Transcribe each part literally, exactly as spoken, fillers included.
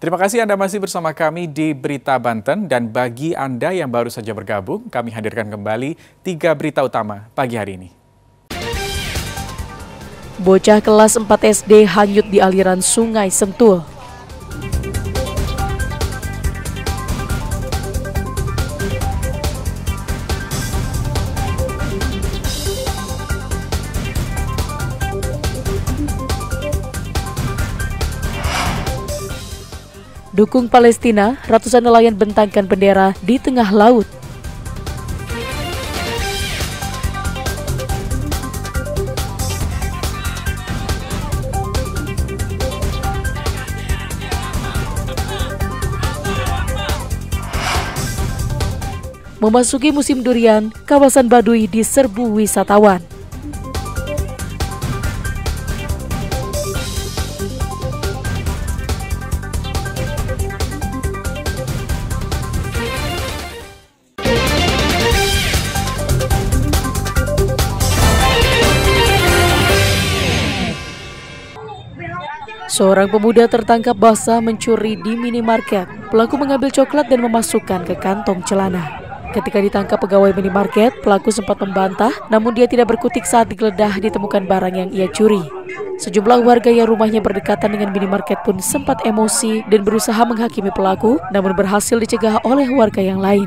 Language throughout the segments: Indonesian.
Terima kasih Anda masih bersama kami di Berita Banten, dan bagi Anda yang baru saja bergabung, kami hadirkan kembali tiga berita utama pagi hari ini. Bocah kelas empat S D hanyut di aliran sungai Sentul. Dukung Palestina, ratusan nelayan bentangkan bendera di tengah laut. Memasuki musim durian, kawasan Baduy diserbu wisatawan. Seorang pemuda tertangkap basah mencuri di minimarket. Pelaku mengambil coklat dan memasukkan ke kantong celana. Ketika ditangkap pegawai minimarket, pelaku sempat membantah, namun dia tidak berkutik saat digeledah ditemukan barang yang ia curi. Sejumlah warga yang rumahnya berdekatan dengan minimarket pun sempat emosi dan berusaha menghakimi pelaku, namun berhasil dicegah oleh warga yang lain.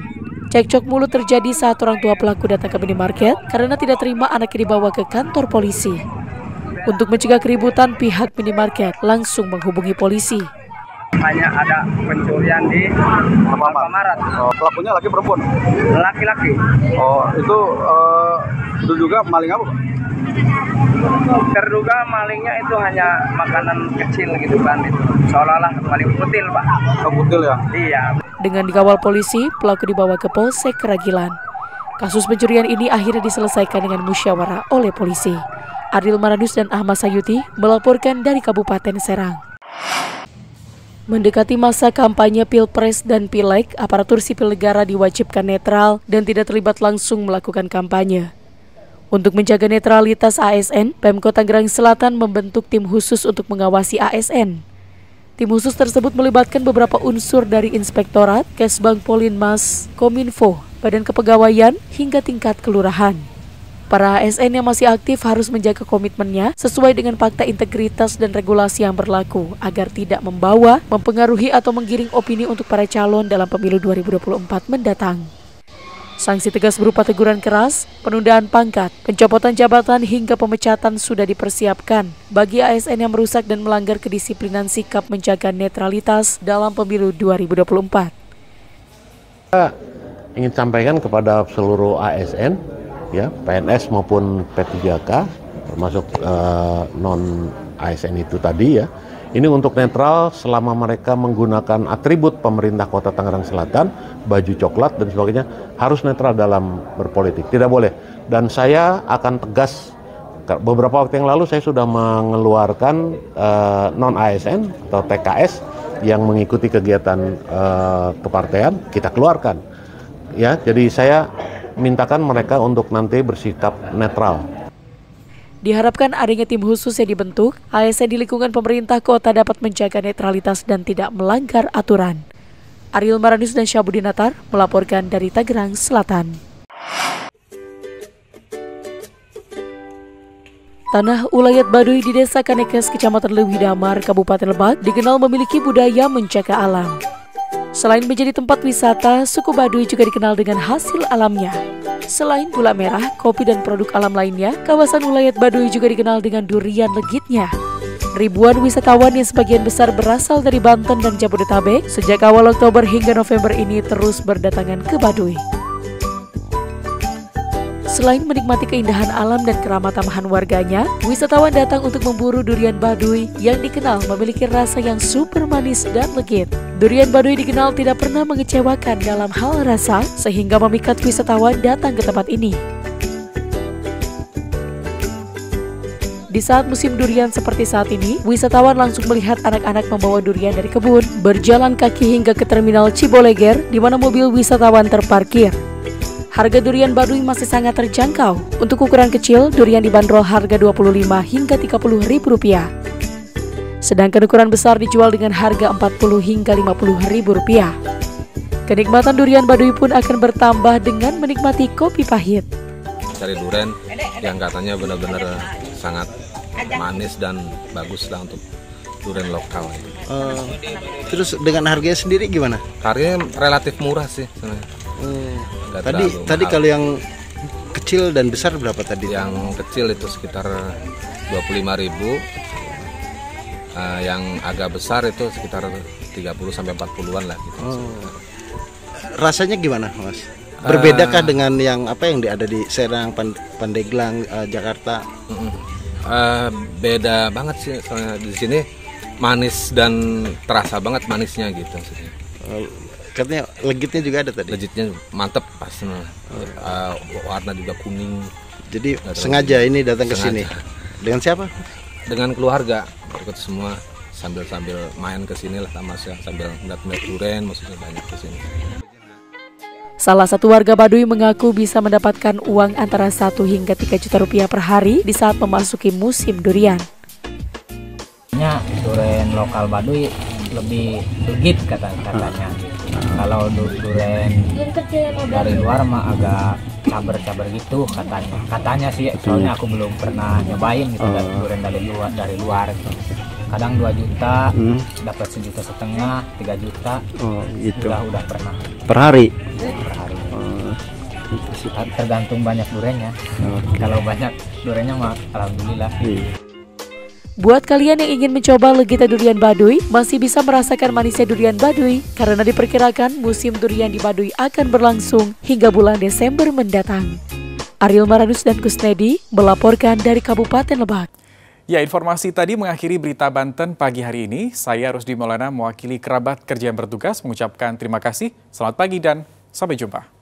Cekcok mulut terjadi saat orang tua pelaku datang ke minimarket karena tidak terima anaknya dibawa ke kantor polisi. Untuk mencegah keributan, pihak minimarket langsung menghubungi polisi. Hanya ada pencurian di Alfamaret. Oh, pelakunya laki perempuan? Laki-laki. Oh, itu uh, terduga maling apa? Terduga malingnya itu hanya makanan kecil gitu kan, itu seolah-olah maling kutil, Pak. Oh, kutil ya? Iya. Dengan dikawal polisi, pelaku dibawa ke Polsek Keragilan. Kasus pencurian ini akhirnya diselesaikan dengan musyawarah oleh polisi. Ariel Maranus dan Ahmad Sayuti melaporkan dari Kabupaten Serang. Mendekati masa kampanye Pilpres dan Pileg, aparatur sipil negara diwajibkan netral dan tidak terlibat langsung melakukan kampanye. Untuk menjaga netralitas A S N, Pemkot Tangerang Selatan membentuk tim khusus untuk mengawasi A S N. Tim khusus tersebut melibatkan beberapa unsur dari Inspektorat, Kesbank Polinmas, Kominfo, Badan Kepegawaian, hingga tingkat kelurahan. Para A S N yang masih aktif harus menjaga komitmennya sesuai dengan fakta integritas dan regulasi yang berlaku agar tidak membawa, mempengaruhi atau menggiring opini untuk para calon dalam pemilu dua ribu dua puluh empat mendatang. Sanksi tegas berupa teguran keras, penundaan pangkat, pencopotan jabatan hingga pemecatan sudah dipersiapkan bagi A S N yang merusak dan melanggar kedisiplinan sikap menjaga netralitas dalam pemilu dua ribu dua puluh empat. Saya ingin sampaikan kepada seluruh A S N, ya, P N S maupun P tiga K termasuk uh, non A S N itu tadi, ya, ini untuk netral selama mereka menggunakan atribut pemerintah Kota Tangerang Selatan, baju coklat dan sebagainya, harus netral dalam berpolitik, tidak boleh. Dan saya akan tegas, beberapa waktu yang lalu saya sudah mengeluarkan uh, non A S N atau T K S yang mengikuti kegiatan uh, kepartean, kita keluarkan, ya. Jadi saya mintakan mereka untuk nanti bersikap netral. Diharapkan adanya tim khusus yang dibentuk A S N di lingkungan pemerintah kota dapat menjaga netralitas dan tidak melanggar aturan. Ariel Maranus dan Syabudi Natar melaporkan dari Tangerang Selatan. Tanah ulayat Baduy di Desa Kanekes, Kecamatan Lewi Damar, Kabupaten Lebak dikenal memiliki budaya menjaga alam. Selain menjadi tempat wisata, suku Baduy juga dikenal dengan hasil alamnya. Selain gula merah, kopi dan produk alam lainnya, kawasan ulayat Baduy juga dikenal dengan durian legitnya. Ribuan wisatawan yang sebagian besar berasal dari Banten dan Jabodetabek, sejak awal Oktober hingga November ini terus berdatangan ke Baduy. Selain menikmati keindahan alam dan keramah-tamahan warganya, wisatawan datang untuk memburu durian Baduy yang dikenal memiliki rasa yang super manis dan legit. Durian Baduy dikenal tidak pernah mengecewakan dalam hal rasa, sehingga memikat wisatawan datang ke tempat ini. Di saat musim durian seperti saat ini, wisatawan langsung melihat anak-anak membawa durian dari kebun, berjalan kaki hingga ke terminal Ciboleger, di mana mobil wisatawan terparkir. Harga durian Baduy masih sangat terjangkau. Untuk ukuran kecil, durian dibanderol harga dua puluh lima hingga tiga puluh ribu rupiah. Sedangkan ukuran besar dijual dengan harga empat puluh hingga lima puluh ribu rupiah. Kenikmatan durian Baduy pun akan bertambah dengan menikmati kopi pahit. Cari durian yang katanya benar-benar sangat manis dan bagus lah untuk durian lokal. Uh, terus dengan harganya sendiri gimana? Harganya relatif murah sih. Hmm. Tadi tadi kalau yang kecil dan besar berapa tadi? Yang kecil itu sekitar dua puluh lima ribu. Uh, yang agak besar itu sekitar tiga puluh sampai empat puluhan lah gitu. Oh. Rasanya gimana, Mas? Berbedakah uh, dengan yang apa yang ada di Serang, Pandeglang, uh, Jakarta? Uh, uh, beda banget sih, soalnya di sini manis dan terasa banget manisnya gitu. Uh, katanya legitnya juga ada tadi. Legitnya mantep pas. Uh, uh, warna juga kuning. Jadi sengaja ini datang ke sini. Dengan siapa? Dengan keluarga, ikut semua sambil-sambil main ke sini lah, sambil ngeliat-ngeliat durian, maksudnya banyak ke sini. Salah satu warga Baduy mengaku bisa mendapatkan uang antara satu hingga tiga juta rupiah per hari di saat memasuki musim durian. Durian lokal Baduy lebih legit kata katanya. Kalau durian dari luar mah agak cabar-cabar gitu katanya. Katanya sih, soalnya aku belum pernah nyobain gitu dari durian dari luar dari luar. Kadang dua juta, hmm. dapat sejuta setengah, tiga juta. Oh, gitu. Udah udah pernah. Per hari. Per hari. Oh, gitu. Tergantung banyak duriannya. Okay. Kalau banyak duriannya mah alhamdulillah. Iya. Buat kalian yang ingin mencoba legitnya durian Baduy, masih bisa merasakan manisnya durian Baduy karena diperkirakan musim durian di Baduy akan berlangsung hingga bulan Desember mendatang. Ariel Maranus dan Kusnedi melaporkan dari Kabupaten Lebak. Ya, informasi tadi mengakhiri berita Banten pagi hari ini. Saya Rusdi Maulana mewakili kerabat kerja yang bertugas mengucapkan terima kasih, selamat pagi dan sampai jumpa.